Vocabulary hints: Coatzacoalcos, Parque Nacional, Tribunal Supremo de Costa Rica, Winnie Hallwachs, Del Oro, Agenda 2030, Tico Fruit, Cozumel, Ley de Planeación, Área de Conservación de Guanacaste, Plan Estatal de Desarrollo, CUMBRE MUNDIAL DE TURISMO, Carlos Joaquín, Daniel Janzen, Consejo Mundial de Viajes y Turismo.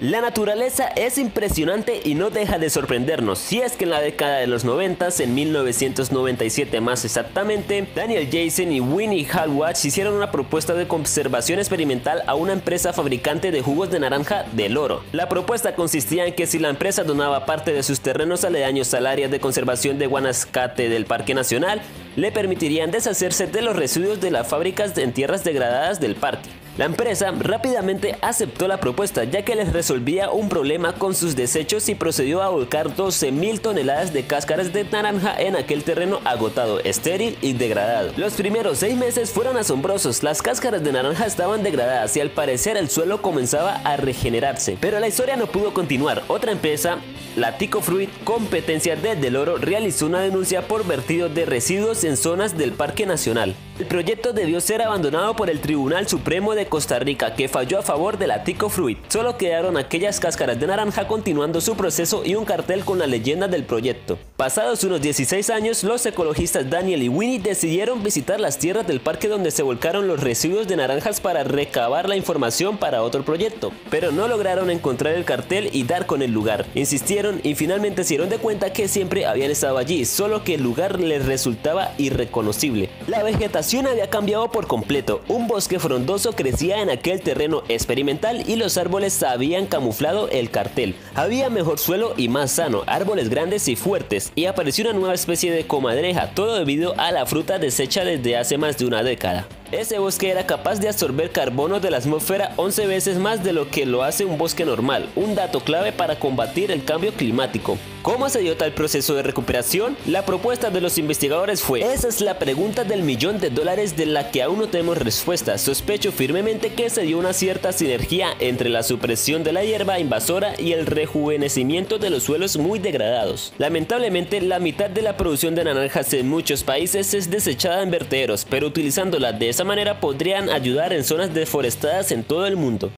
La naturaleza es impresionante y no deja de sorprendernos, si es que en la década de los 90s, en 1997 más exactamente, Daniel Janzen y Winnie Hallwachs hicieron una propuesta de conservación experimental a una empresa fabricante de jugos de naranja Del Oro. La propuesta consistía en que si la empresa donaba parte de sus terrenos aledaños al Área de Conservación de Guanacaste del Parque Nacional, le permitirían deshacerse de los residuos de las fábricas en tierras degradadas del parque. La empresa rápidamente aceptó la propuesta, ya que les resolvía un problema con sus desechos, y procedió a volcar 12.000 toneladas de cáscaras de naranja en aquel terreno agotado, estéril y degradado. Los primeros 6 meses fueron asombrosos, las cáscaras de naranja estaban degradadas y al parecer el suelo comenzaba a regenerarse. Pero la historia no pudo continuar. Otra empresa, la Tico Fruit, competencia de Del Oro, realizó una denuncia por vertido de residuos en zonas del Parque Nacional. El proyecto debió ser abandonado por el Tribunal Supremo de Costa Rica, que falló a favor de la Tico Fruit. Solo quedaron aquellas cáscaras de naranja continuando su proceso y un cartel con la leyenda del proyecto. Pasados unos 16 años, los ecologistas Daniel y Winnie decidieron visitar las tierras del parque donde se volcaron los residuos de naranjas para recabar la información para otro proyecto, pero no lograron encontrar el cartel y dar con el lugar. Insistieron y finalmente se dieron de cuenta que siempre habían estado allí, solo que el lugar les resultaba irreconocible. La vegetación había cambiado por completo, un bosque frondoso crecía en aquel terreno experimental y los árboles habían camuflado el cartel. Había mejor suelo y más sano, árboles grandes y fuertes, y apareció una nueva especie de comadreja, todo debido a la fruta deshecha desde hace más de una década. Ese bosque era capaz de absorber carbono de la atmósfera 11 veces más de lo que lo hace un bosque normal, un dato clave para combatir el cambio climático. ¿Cómo se dio tal proceso de recuperación? La propuesta de los investigadores fue: esa es la pregunta del $1.000.000 de la que aún no tenemos respuesta. Sospecho firmemente que se dio una cierta sinergia entre la supresión de la hierba invasora y el rejuvenecimiento de los suelos muy degradados. Lamentablemente, la mitad de la producción de naranjas en muchos países es desechada en vertederos, pero utilizándola de esa manera podrían ayudar en zonas deforestadas en todo el mundo.